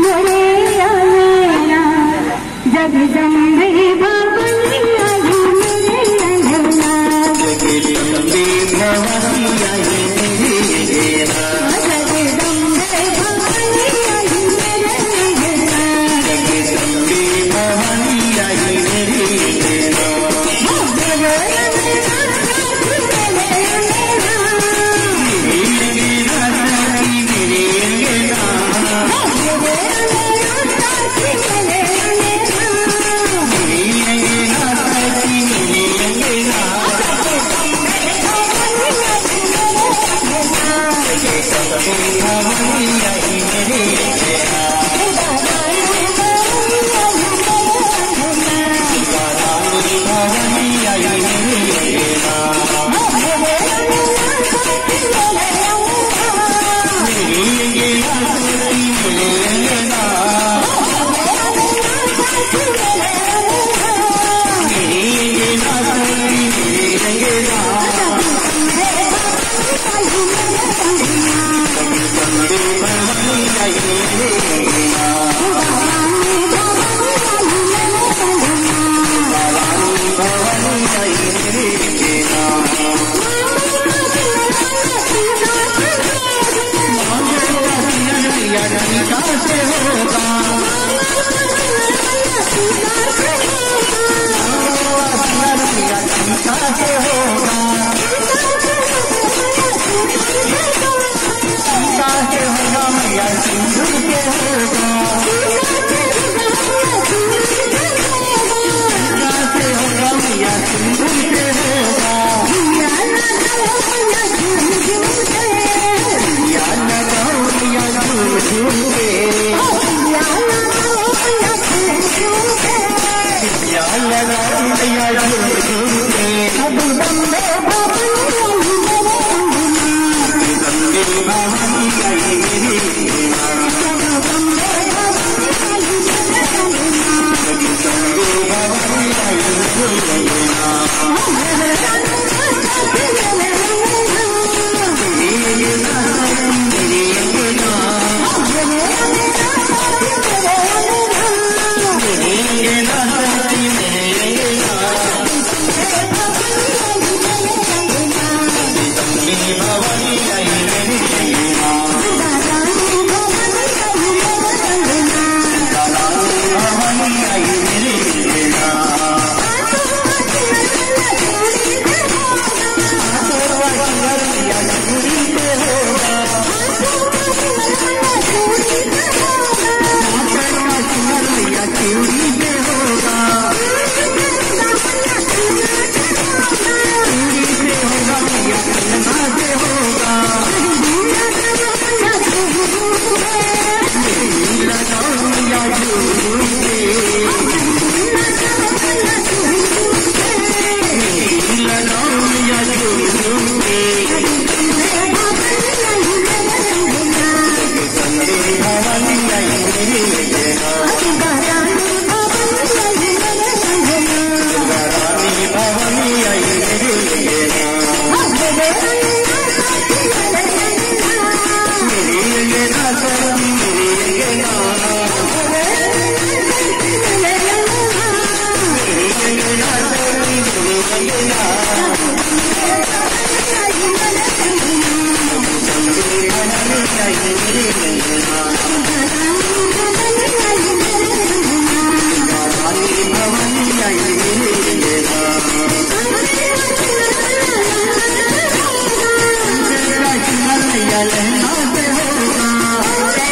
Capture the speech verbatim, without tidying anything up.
मेरे अंगना जगदम्बे भवानी आई मेरे अंगना जगदम्बे भवानी आई मेरे अंगना जगदम्बे भवानी आई मेरे अंगना जगदम्बे भवानी आई मेरे अंगना। I'm not